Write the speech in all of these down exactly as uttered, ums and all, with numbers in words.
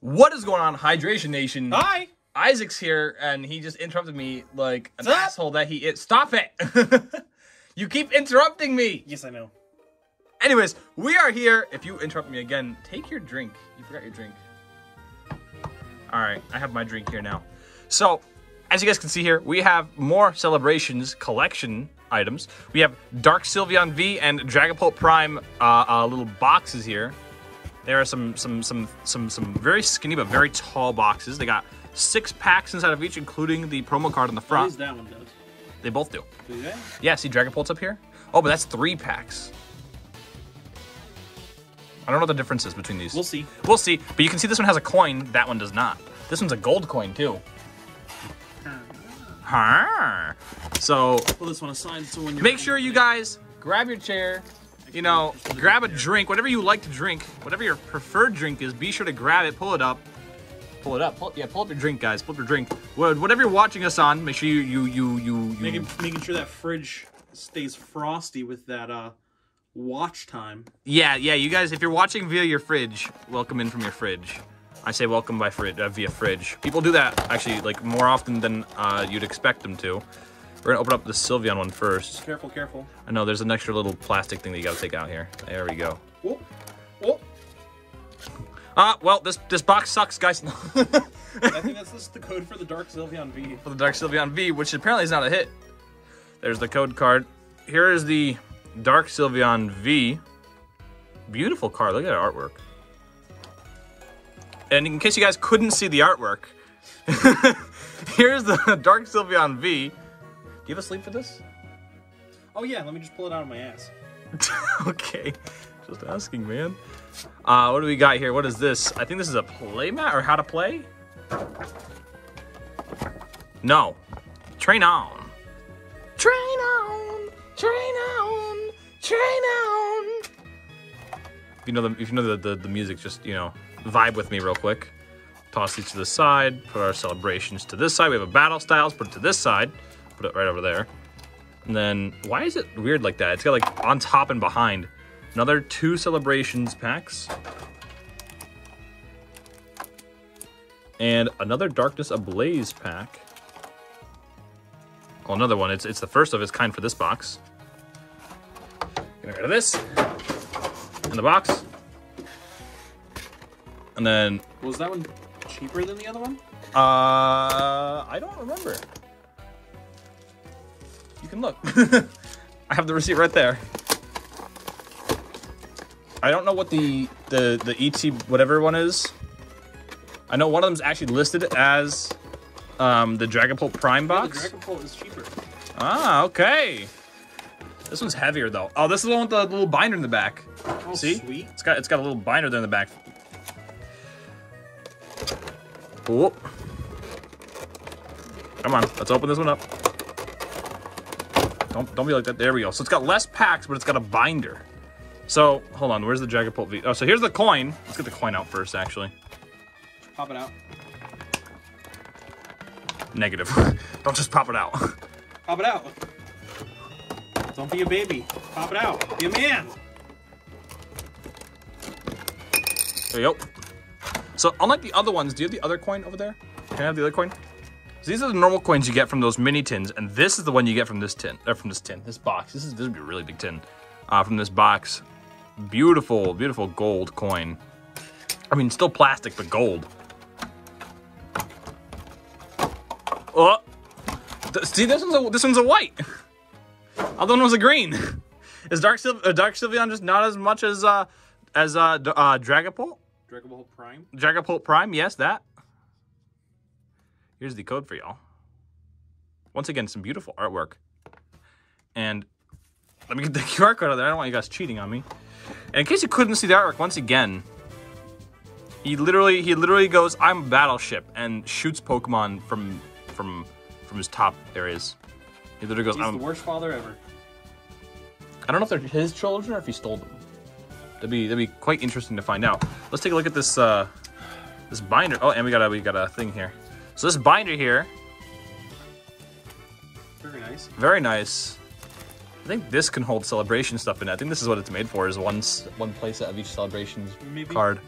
What is going on, Hydration Nation? Hi! Isaac's here, and he just interrupted me like an Stop. asshole that he is. Stop it! You keep interrupting me! Yes, I know. Anyways, we are here. If you interrupt me again, take your drink. You forgot your drink. Alright, I have my drink here now. So, as you guys can see here, we have more Celebrations collection items. We have Dark Sylveon V and Dragapult Prime uh, uh, little boxes here. There are some some some some some very skinny but very tall boxes. They got six packs inside of each, including the promo card on the front. At least that one does. They both do. Do they? Yeah. See, Dragapult's up here. Oh, but that's three packs. I don't know what the difference is between these. We'll see. We'll see. But you can see this one has a coin. That one does not. This one's a gold coin too. Huh. So. Well, this one assigns to when you're make sure you guys grab your chair. You know, grab a drink, whatever you like to drink, whatever your preferred drink is, be sure to grab it, pull it up, pull it up, pull, yeah, pull up your drink, guys, pull up your drink. Whatever you're watching us on, make sure you, you, you, you, you... Making, making sure that fridge stays frosty with that, uh, watch time. Yeah, yeah, you guys, if you're watching via your fridge, welcome in from your fridge. I say welcome by fridge, uh, via fridge. People do that, actually, like, more often than, uh, you'd expect them to. We're gonna open up the Sylveon one first. Careful, careful. I know, there's an extra little plastic thing that you gotta take out here. There we go. Whoop, whoop. Ah, uh, well, this this box sucks, guys. I think that's just the code for the Dark Sylveon V. For the Dark Sylveon V, which apparently is not a hit. There's the code card. Here is the Dark Sylveon V. Beautiful card, look at that artwork. And in case you guys couldn't see the artwork, here's the Dark Sylveon V. Do you have a sleeve for this? Oh yeah, let me just pull it out of my ass. Okay, just asking, man. Uh, what do we got here? What is this? I think this is a play mat or how to play? No. Train on. Train on. Train on. Train on. If you know the, if you know the, the, the music, just, you know, vibe with me real quick. Toss these to the side. Put our Celebrations to this side. We have a Battle Styles. Put it to this side. Put it right over there. And then, why is it weird like that? It's got like on top and behind. Another two Celebrations packs. And another Darkness Ablaze pack. Well, another one. It's, it's the first of its kind for this box. Get rid of this. In the box. And then... Was that one cheaper than the other one? Uh, I don't remember. You can look. I have the receipt right there. I don't know what the the the E T whatever one is. I know one of them's actually listed as um, the Dragapult Prime box. Yeah, the Dragapult is cheaper. Ah, okay. This one's heavier though. Oh, this is the one with the little binder in the back. Oh, see, sweet. It's got it's got a little binder there in the back. Whoop. Come on, let's open this one up. Don't, don't be like that. There we go. So it's got less packs, but it's got a binder. So, hold on. Where's the Dragapult V? Oh, so here's the coin. Let's get the coin out first, actually. Pop it out. Negative. Don't just pop it out. Pop it out. Don't be a baby. Pop it out. Be a man. There you go. So, unlike the other ones, do you have the other coin over there? Can I have the other coin? So these are the normal coins you get from those mini tins, and this is the one you get from this tin, or from this tin, this box. This is this would be a really big tin, uh, from this box. Beautiful, beautiful gold coin. I mean, still plastic, but gold. Oh, Th see, this one's a, this one's a white. Other one was a green. Is Dark Syl uh, Dark Sylveon just not as much as uh as uh, d uh Dragapult? Dragapult Prime. Dragapult Prime, yes, that. Here's the code for y'all. Once again, some beautiful artwork. And let me get the Q R code out there. I don't want you guys cheating on me. And in case you couldn't see the artwork, once again, he literally he literally goes, "I'm a battleship," and shoots Pokemon from from from his top areas. He literally goes, he's "I'm the worst father ever." I don't know if they're his children or if he stole them. That'd be that'd be quite interesting to find out. Let's take a look at this uh, this binder. Oh, and we got a we got a thing here. So this binder here, very nice. Very nice. I think this can hold Celebration stuff in it. I think this is what it's made for, is one one playset of each Celebrations Maybe. card.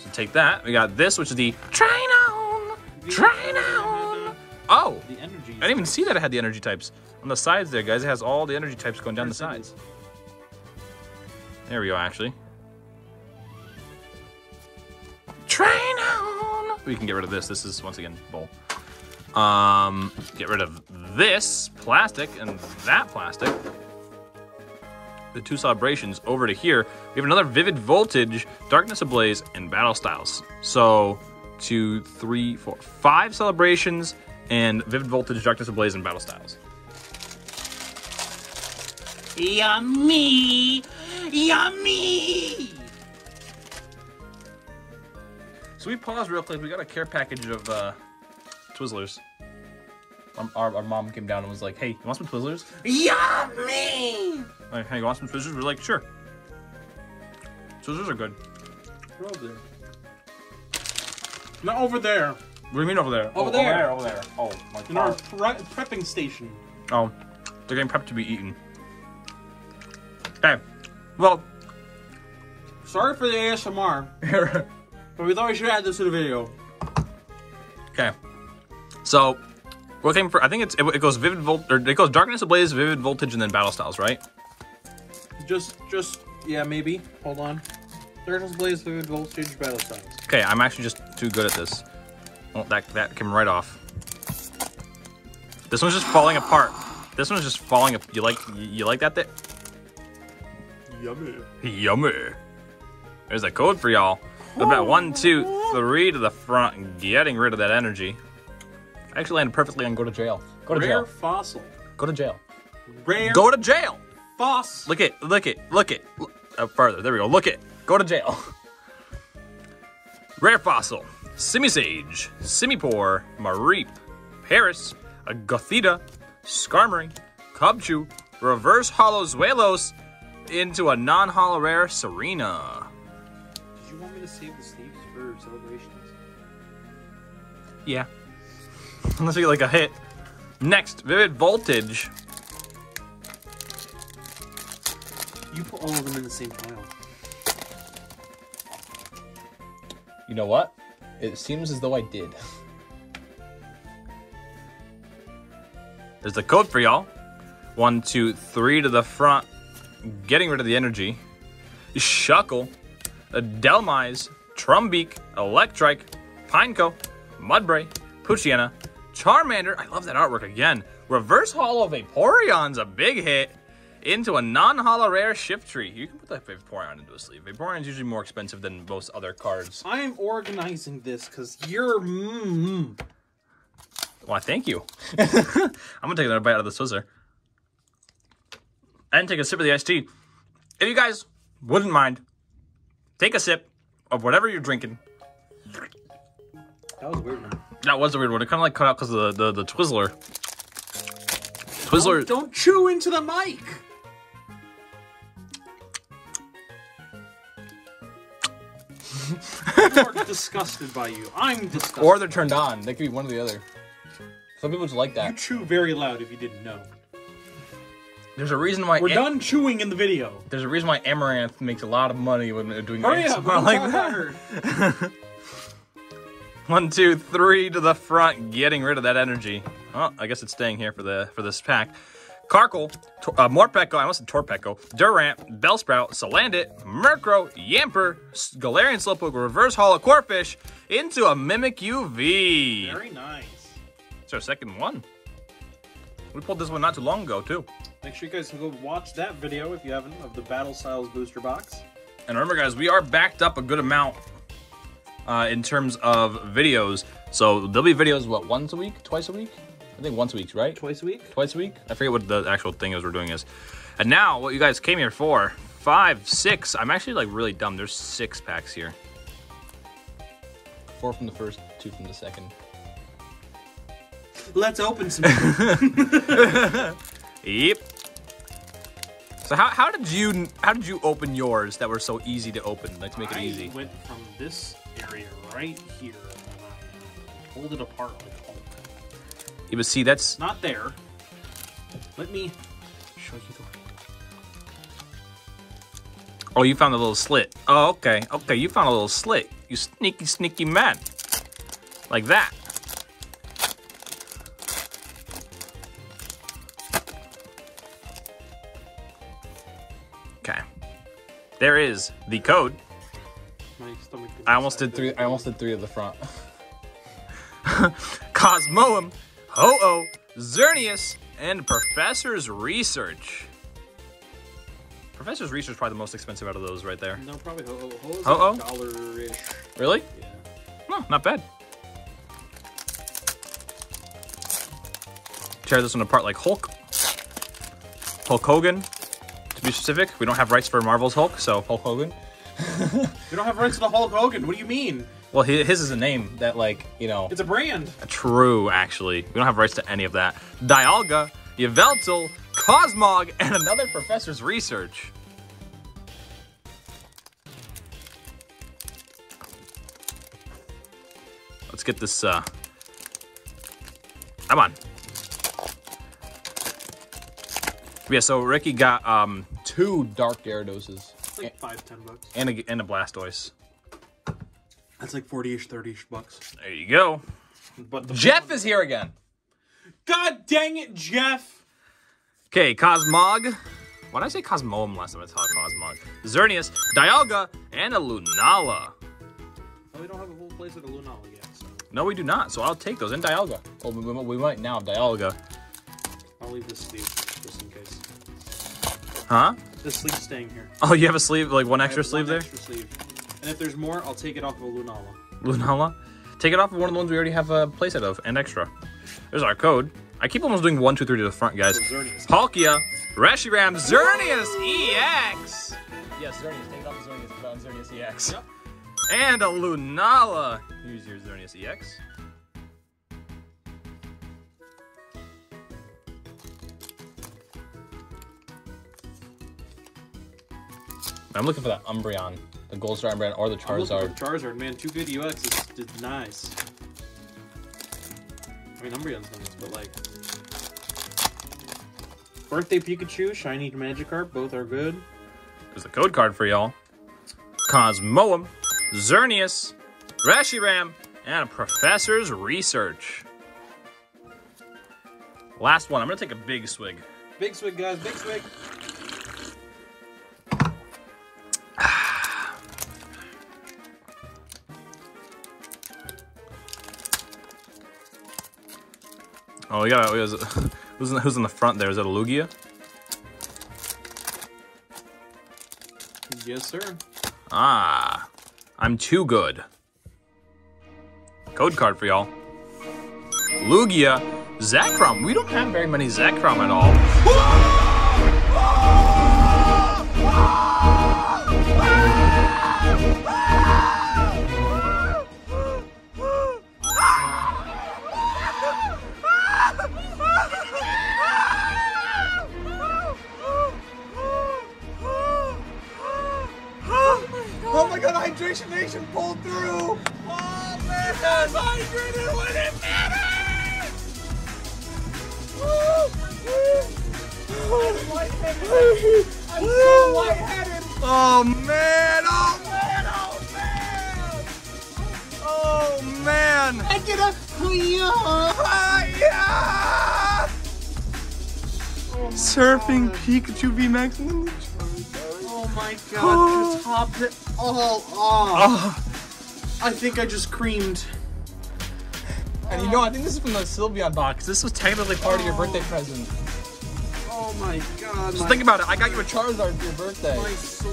So take that. We got this, which is the Trinon! Trinon! Oh! The energy. I didn't even see that it had the energy types. On the sides there, guys, it has all the energy types going down the sides. There we go, actually. Trinon! We can get rid of this. This is, once again, bowl. Um, get rid of this plastic and that plastic. The two celebrations over to here. We have another Vivid Voltage, Darkness Ablaze, and Battle Styles. So, two, three, four, five celebrations and Vivid Voltage, Darkness Ablaze, and Battle Styles. Yummy! Yummy! So we paused real quick. We got a care package of uh, Twizzlers. Our, our, our mom came down and was like, hey, you want some Twizzlers? Yummy! Like, hey, you want some Twizzlers? We're like, sure. Twizzlers are good. They're over there. Not over there. What do you mean over there? Over, oh, there. over there. Over there. Oh, my God. In our pre prepping station. Oh, they're getting prepped to be eaten. Okay. Well. Sorry for the A S M R. But we thought we should add this to the video. Okay. So, what came for? I think it's it, it goes vivid volt or it goes darkness ablaze, vivid voltage, and then battle styles, right? Just, just yeah, maybe. Hold on. Darkness ablaze, vivid voltage, battle styles. Okay, I'm actually just too good at this. Well, that that came right off. This one's just falling apart. This one's just falling apart. You like you like that? There? Yummy. Yummy. There's a code for y'all. What about one, two, three to the front, getting rid of that energy. I actually landed perfectly on go to jail. Go to Rare jail. Rare fossil. Go to jail. Rare. Go to jail. Foss. Look it. Look it. Look it. Up further. There we go. Look it. Go to jail. Rare fossil. Simisage. Simipore. Mareep. Paris. Gothita. Skarmory. Cubchoo. Reverse Hollow Zuelos into a non-hollow rare Serena. To save the sleeves for celebrations? Yeah. Unless we get like a hit. Next, Vivid Voltage. You put all of them in the same pile. You know what? It seems as though I did. There's the code for y'all. One, two, three to the front. Getting rid of the energy. Shuckle. Delmise, Trumbeak, Electrike, Pineco, Mudbray, Poochyena, Charmander, I love that artwork again, Reverse Hollow Vaporeon's a big hit, into a non-hollow rare Shiftry. You can put that Vaporeon into a sleeve. Vaporeon's usually more expensive than most other cards. I am organizing this because you're mmm. Why, thank you. I'm going to take another bite out of the Swizzer. And take a sip of the iced tea. If you guys wouldn't mind, take a sip of whatever you're drinking. That was a weird one. That was a weird one. It kind of like cut out because of the, the, the Twizzler. Twizzler. Don't, don't chew into the mic. People are disgusted by you. I'm disgusted. Or they're turned on. They could be one or the other. Some people just like that. You chew very loud if you didn't know. There's a reason why we're Am done chewing in the video. There's a reason why Amaranth makes a lot of money when they're doing oh, yeah, like that. One, two, three to the front, getting rid of that energy. Oh, I guess it's staying here for the for this pack. Karkle, uh, Morpeko, I almost said Torpeko, Durant, Bellsprout, Salandit, Murkrow, Yamper, Galarian Slowpoke, Reverse Hollow Corphish into a Mimikyu V. Very nice. It's our second one. We pulled this one not too long ago too. Make sure you guys can go watch that video, if you haven't, of the Battle Styles booster box. And remember, guys, we are backed up a good amount uh, in terms of videos. So there'll be videos, what, once a week? Twice a week? I think once a week, right? Twice a week? Twice a week? I forget what the actual thing is we're doing is. And now, what you guys came here for, five, six. I'm actually, like, really dumb. There's six packs here. Four from the first, two from the second. Let's open some. Yep. So how, how did you how did you open yours that were so easy to open? Like to make it easy. I went from this area right here and I pulled it apart like all of them. Yeah, but see, that's not there. Let me show you the way. Oh, you found a little slit. Oh, okay, okay, you found a little slit. You sneaky, sneaky man. Like that. Okay. There is the code. My stomach I almost did three. I almost did three at the front. Cosmoem, Ho-Oh, Xerneas, and Professor's Research. Professor's Research is probably the most expensive out of those right there. No, probably Ho-Oh. Ho-Oh's Ho-Oh? Like dollar-ish. Really? Yeah. No, not bad. Tear this one apart like Hulk. Hulk Hogan. To be specific, we don't have rights for Marvel's Hulk, so Hulk Hogan. We don't have rights to the Hulk Hogan. What do you mean? Well, his is a name that, like, you know... It's a brand. True, actually. We don't have rights to any of that. Dialga, Yveltal, Cosmog, and another Professor's Research. Let's get this, uh... come on. Yeah, so Ricky got, um, two Dark Gyarados. It's like five, ten bucks. And a, and a Blastoise. That's like forty-ish, thirty-ish bucks. There you go. But the Jeff is here again. God dang it, Jeff. Okay, Cosmog. Why did I say Cosmoem last time? I taught Cosmog. Xerneas, Dialga, and a Lunala. Well, we don't have a whole place of a Lunala yet. So. No, we do not. So I'll take those and Dialga. Well, we, we might now have Dialga. I'll leave this sleeve just in case. Huh? This sleeve's staying here. Oh, you have a sleeve, like one I extra sleeve one there? Extra sleeve. And if there's more, I'll take it off of a Lunala. Lunala? Take it off of one of the ones we already have a playset of, and extra. There's our code. I keep almost doing one, two, three to the front, guys. So Palkia, Reshiram, Xerneas E X! Yes, Xerneas. Take it off of Xerneas, Xerneas E X. Yep. And a Lunala. Here's your Xerneas E X. I'm looking for that Umbreon. The Gold Star Umbreon or the Charizard. The Charizard, man, two good U X is, is nice. I mean, Umbreon's nice, but like... Birthday Pikachu, Shiny Magikarp, both are good. There's the code card for y'all. Cosmoem, Xerneas, Reshiram, and a Professor's Research. Last one, I'm gonna take a big swig. Big swig, guys, big swig. Oh, we got who's, who's in the, who's in the front there? Is that a Lugia? Yes, sir. Ah, I'm too good. Code card for y'all. Lugia, Zekrom. We don't have very many Zekrom at all. Hydration Nation pulled through! Oh man, that's hydrated when it matters! I'm so lightheaded! Oh man, oh man, oh man! Oh man! I get a fire! Surfing Pikachu V-Max. Oh my god, just hopped it all off. Oh. I think I just creamed. And you know, I think this is from the Sylveon box. This was technically part oh. of your birthday present. Oh my god. Just my think about it. I got you a Charizard for your birthday. My soul.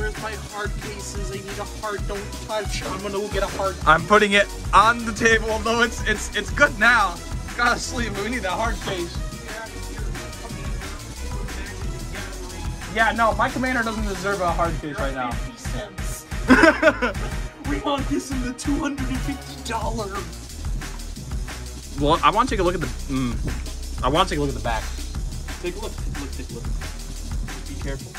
Where's my heart cases? I need a heart. Don't touch. I'm gonna go get a heart. I'm putting it on the table, although it's it's it's good now. Gotta sleep, but we need that heart case. Yeah, no, my commander doesn't deserve a hard case right now. fifty cents. We want this in the two hundred fifty dollars. Well, I want to take a look at the... Mm, I want to take a look at the back. Take a look. Take a look. Take a look. Just be careful.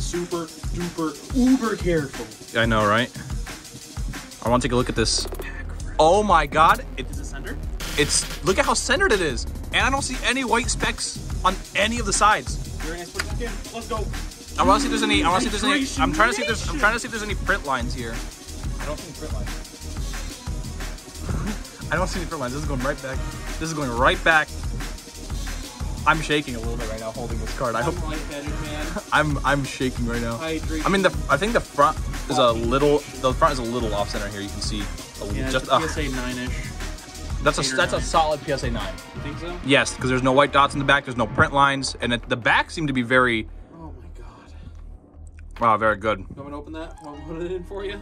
Super, duper, uber careful. I know, right? I want to take a look at this. Oh my god. It, is it centered? It's... Look at how centered it is. And I don't see any white specks on any of the sides. Very nice. Let's go. I want to see if there's any. I want to see if there's any. I'm trying to see if there's. I'm trying to see if there's any print lines here. I don't see any print lines. I don't see any print lines. This is going right back. This is going right back. I'm shaking a little bit right now holding this card. I I'm hope. Light-headed, man. I'm I'm shaking right now. Hydration. I mean, the I think the front is a little. The front is a little off center here. You can see. A, yeah, just a P S A nine-ish. That's a that's nine. A solid P S A nine. You think so? Yes, because there's no white dots in the back. There's no print lines, and it, the back seemed to be very. Oh my god. Wow, very good. You want me to open that? I'll put it in for you.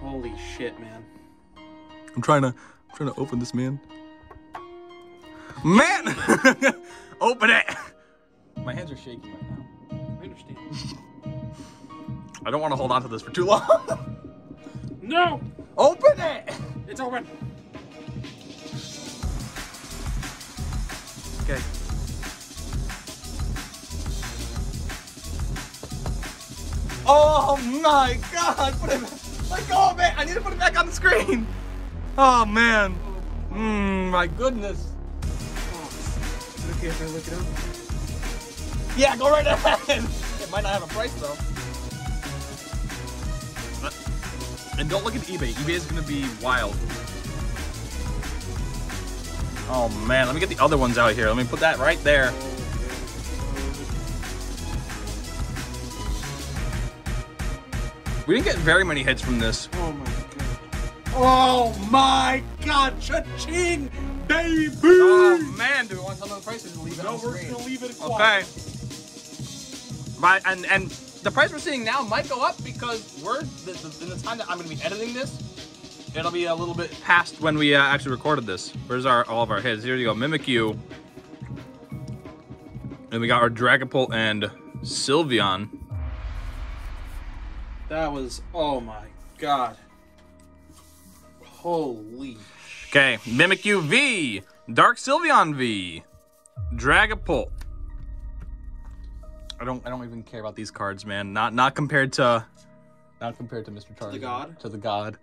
Holy shit, man. I'm trying to I'm trying to open this, man. Man, open it. My hands are shaking right now. I understand. I don't want to hold on to this for too long. No. Open it. It's open. Okay. Oh my god! Put it back. Let go of it! I need to put it back on the screen! Oh man. Mmm, my goodness. Oh, is it okay if I look it up? Yeah, go right ahead! It might not have a price though. And don't look at eBay. eBay is gonna be wild. Oh man, let me get the other ones out here. Let me put that right there. We didn't get very many hits from this. Oh my god. Oh my god, cha-ching, baby! Oh man, do we want some of the prices to leave it no, on we're screen? Gonna leave it quiet. Okay. Right, and, and the price we're seeing now might go up because we're, the, the, in the time that I'm gonna be editing this, it'll be a little bit past when we uh, actually recorded this. Where's our all of our hits? Here we go, Mimikyu. And we got our Dragapult and Sylveon. That was, oh my god. Holy okay, Mimikyu V, Dark Sylveon V, Dragapult. I don't I don't even care about these cards, man. Not not compared to not compared to Mister Charizard. To the god. To the god.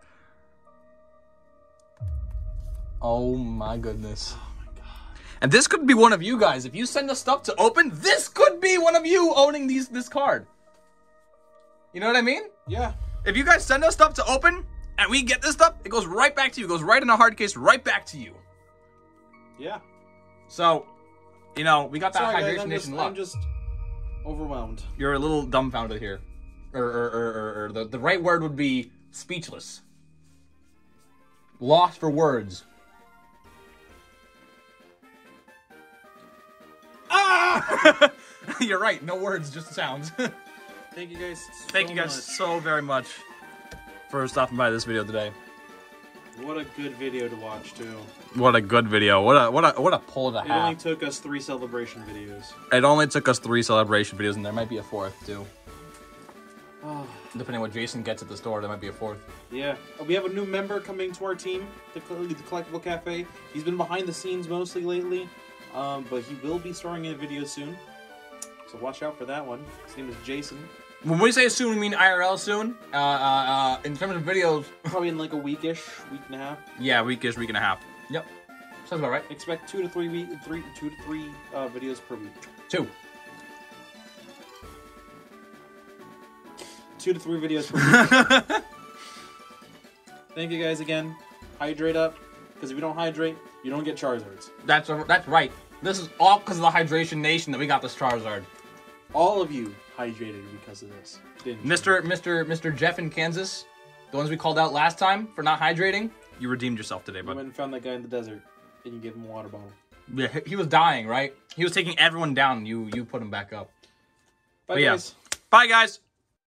Oh my goodness. Oh my god. And this could be one of you guys. If you send us stuff to open, this could be one of you owning these this card. You know what I mean? Yeah. If you guys send us stuff to open and we get this stuff, it goes right back to you. It goes right in a hard case, right back to you. Yeah. So, you know, we got that Hydration Nation luck. I'm just overwhelmed. You're a little dumbfounded here. Or, or, or, or, or the, the right word would be speechless. Lost for words. Ah! You're right. No words, just sounds. Thank you guys. So Thank you guys much. so very much for stopping by this video today. What a good video to watch too. What a good video. What a what a what a pull to have. It only took us three celebration videos. It only took us three celebration videos, and there might be a fourth too. Oh. Depending on what Jason gets at the store, there might be a fourth. Yeah. We have a new member coming to our team, the, the Collectible Cafe. He's been behind the scenes mostly lately, um, but he will be starting in a video soon. So watch out for that one. His name is Jason. When we say soon, we mean I R L soon. Uh, uh, uh, in terms of videos... Probably in like a weekish, week and a half. Yeah, weekish, week and a half. Yep. Sounds about right. Expect two to three, week, three, two to three uh, videos per week. Two. Two to three videos per week. Thank you guys again. Hydrate up, because if you don't hydrate, you don't get Charizards. That's a, that's right. This is all because of the Hydration Nation that we got this Charizard. All of you hydrated because of this. Mister Mister Mister Jeff in Kansas, the ones we called out last time for not hydrating, you redeemed yourself today, bud. You went and found that guy in the desert, and you gave him a water bottle. Yeah, he was dying, right? He was taking everyone down, and you, you put him back up. Bye, but guys. Yeah. Bye, guys.